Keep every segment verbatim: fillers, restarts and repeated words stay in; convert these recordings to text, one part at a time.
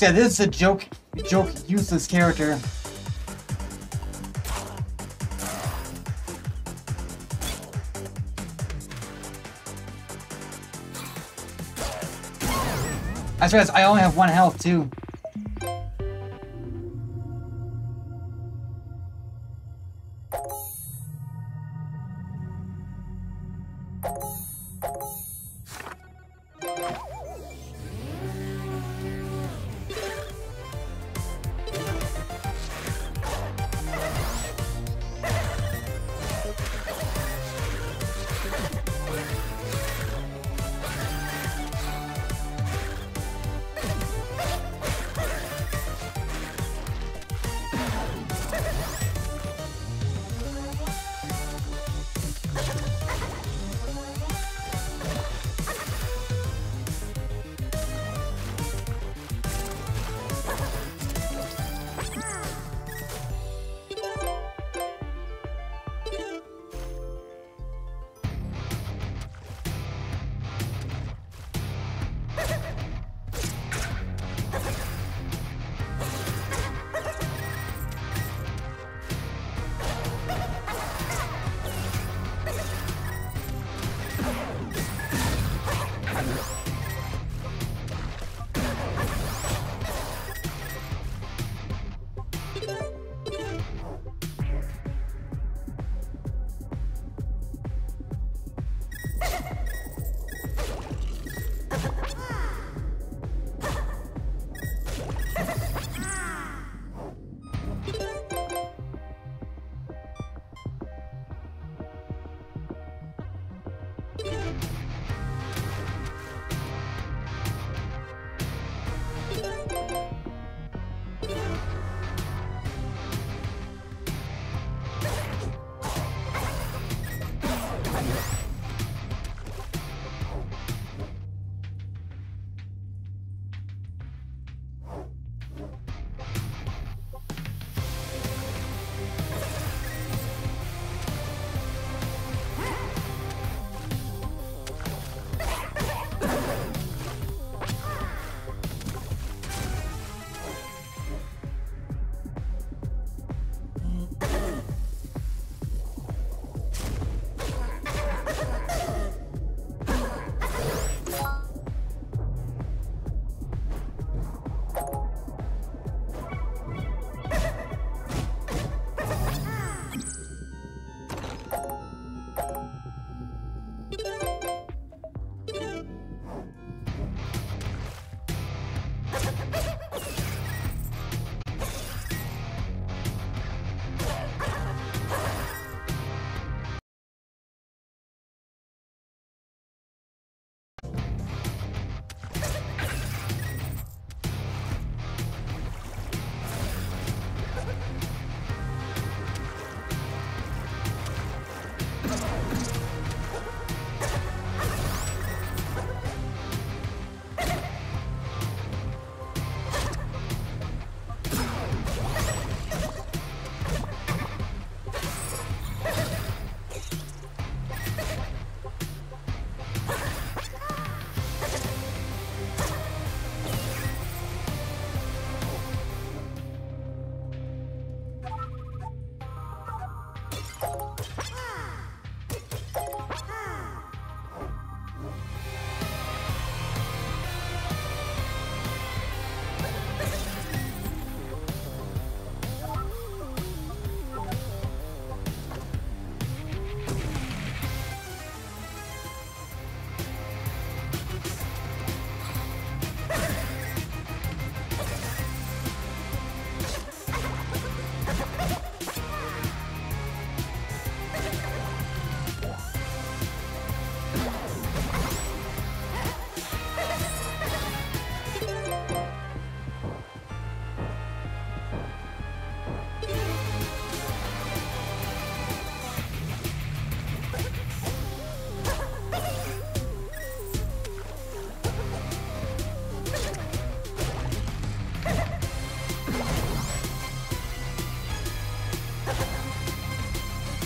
Yeah, this is a joke, joke useless character. I realized I only have one health too.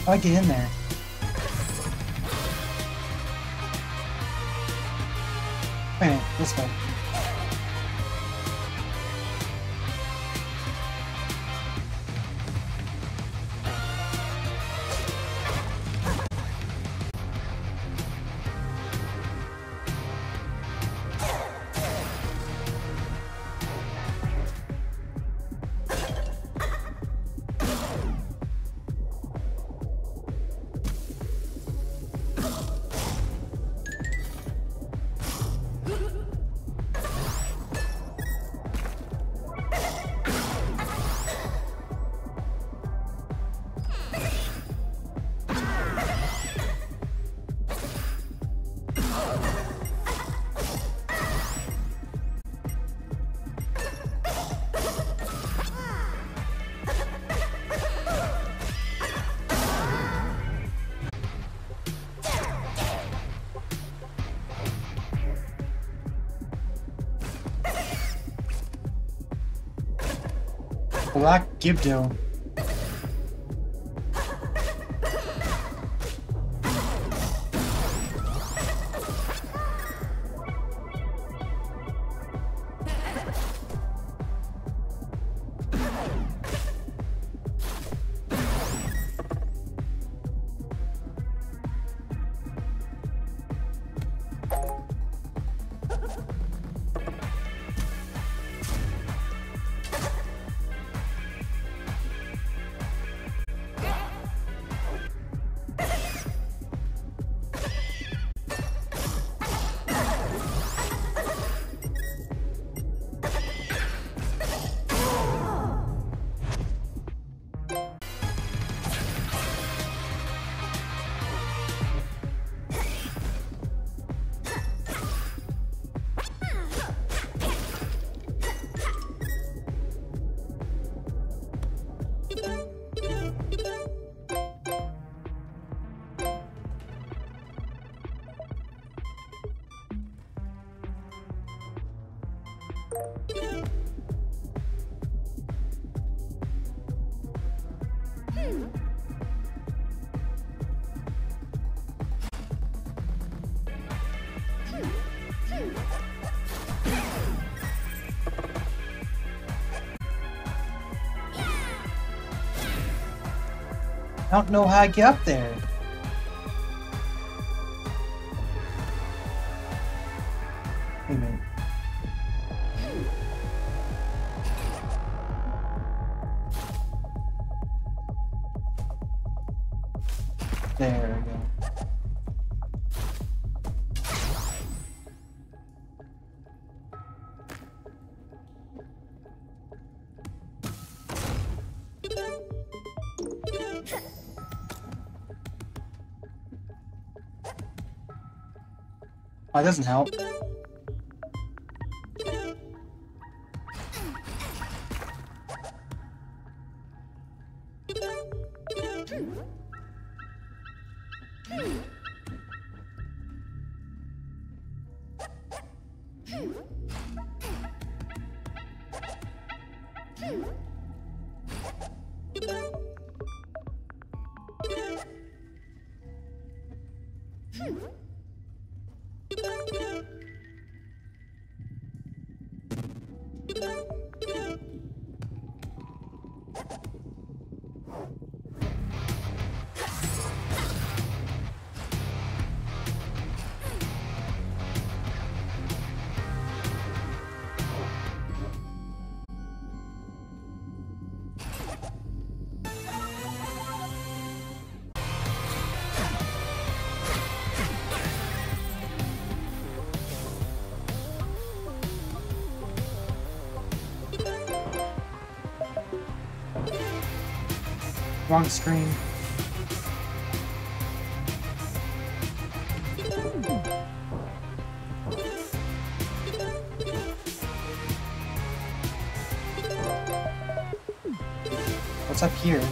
I get in there. Wait a minute, this way. Black Gibdo. I don't know how I get up there. Wait a minute. There we go. That doesn't help. Wrong screen. What's up here?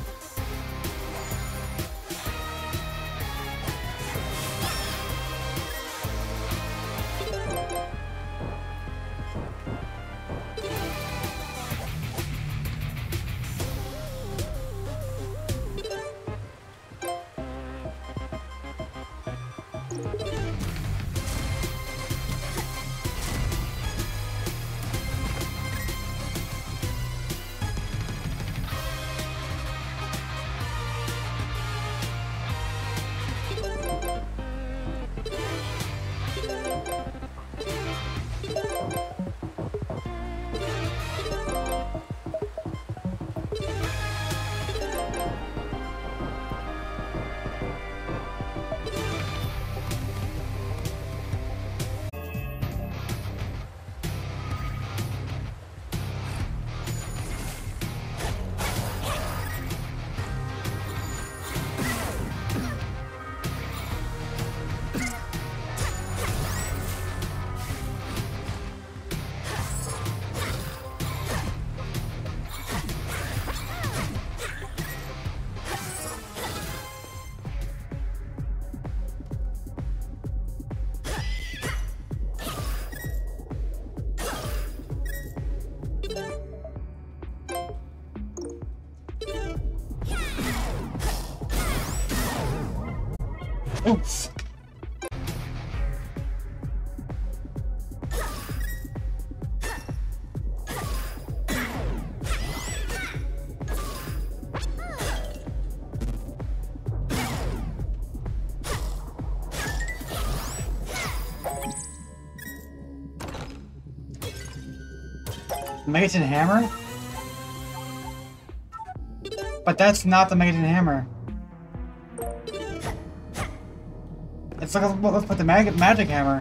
Oof. Maiden Hammer? But that's not the Maiden Hammer. It's like, let's put the mag Magic Hammer.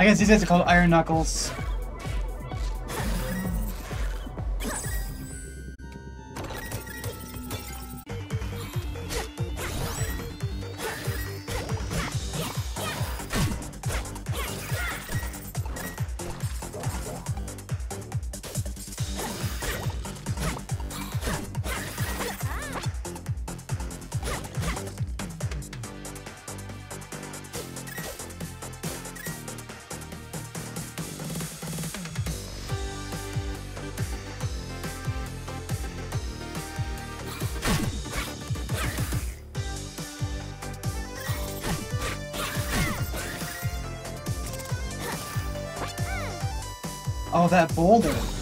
I guess these guys are called Iron Knuckles. Oh, that boulder.